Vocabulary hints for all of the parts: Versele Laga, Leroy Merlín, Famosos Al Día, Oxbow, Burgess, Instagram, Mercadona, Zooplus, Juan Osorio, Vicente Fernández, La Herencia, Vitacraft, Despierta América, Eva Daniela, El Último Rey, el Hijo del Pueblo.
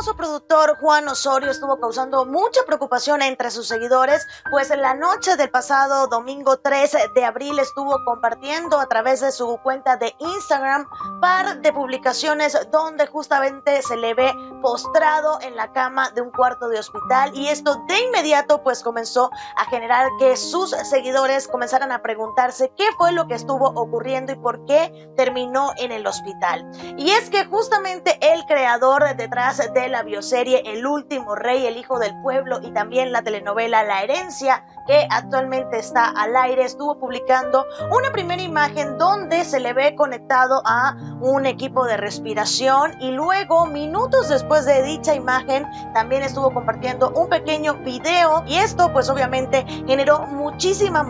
famoso productor Juan Osorio estuvo causando mucha preocupación entre sus seguidores, pues en la noche del pasado domingo 3 de abril estuvo compartiendo a través de su cuenta de Instagram par de publicaciones donde justamente se le ve postrado en la cama de un cuarto de hospital, y esto de inmediato pues comenzó a generar que sus seguidores comenzaran a preguntarse qué fue lo que estuvo ocurriendo y por qué terminó en el hospital. Y es que justamente el creador detrás de la bioserie El Último Rey, el Hijo del Pueblo, y también la telenovela La Herencia, que actualmente está al aire, estuvo publicando una primera imagen donde se le ve conectado a un equipo de respiración, y luego minutos después de dicha imagen también estuvo compartiendo un pequeño video, y esto pues obviamente generó muchísima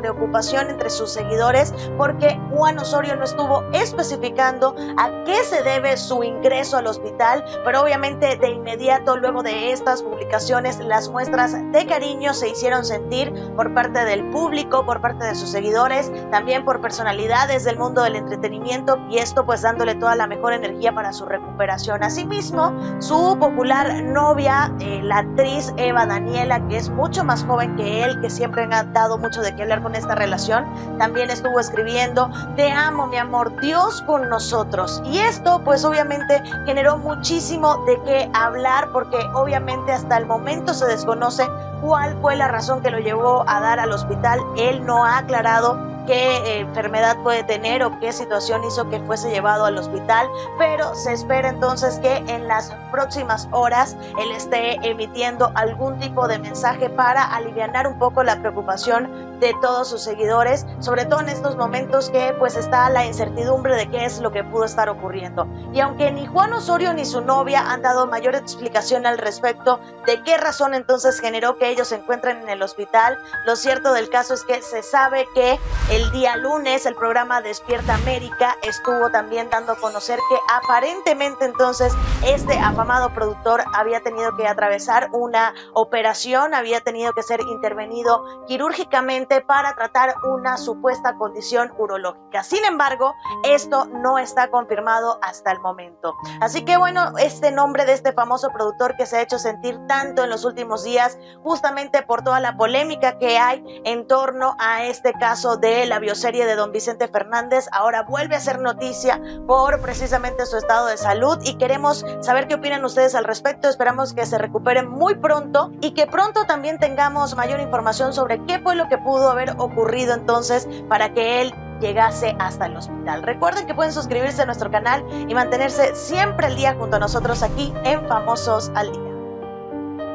preocupación entre sus seguidores, porque Juan Osorio no estuvo especificando a qué se debe su ingreso al hospital, pero obviamente de inmediato luego de estas publicaciones las muestras de cariño se hicieron sentir por parte del público, por parte de sus seguidores, también por personalidades del mundo del entretenimiento, y esto pues dándole toda la mejor energía para su recuperación. Asimismo, su popular novia, la actriz Eva Daniela, que es mucho más joven que él, que siempre ha dado mucho de qué hablar con esta relación, también estuvo escribiendo: te amo, mi amor, Dios con nosotros. Y esto pues obviamente generó muchísimo de qué hablar, porque obviamente hasta el momento se desconoce cuál fue la razón que lo llevó a dar al hospital. Él no ha aclarado qué enfermedad puede tener o qué situación hizo que fuese llevado al hospital, pero se espera entonces que en las próximas horas él esté emitiendo algún tipo de mensaje para alivianar un poco la preocupación de todos sus seguidores, sobre todo en estos momentos que pues está la incertidumbre de qué es lo que pudo estar ocurriendo. Y aunque ni Juan Osorio ni su novia han dado mayor explicación al respecto de qué razón entonces generó que ellos se encuentren en el hospital, lo cierto del caso es que se sabe que el día lunes el programa Despierta América estuvo también dando a conocer que aparentemente entonces este afamado productor había tenido que atravesar una operación, había tenido que ser intervenido quirúrgicamente para tratar una supuesta condición urológica. Sin embargo, esto no está confirmado hasta el momento. Así que bueno, este nombre de este famoso productor que se ha hecho sentir tanto en los últimos días, justamente por toda la polémica que hay en torno a este caso de la bioserie de don Vicente Fernández, ahora vuelve a ser noticia por precisamente su estado de salud, y queremos saber qué opinan ustedes al respecto. Esperamos que se recuperen muy pronto y que pronto también tengamos mayor información sobre qué fue lo que pudo haber ocurrido entonces para que él llegase hasta el hospital. Recuerden que pueden suscribirse a nuestro canal y mantenerse siempre al día junto a nosotros aquí en Famosos al Día.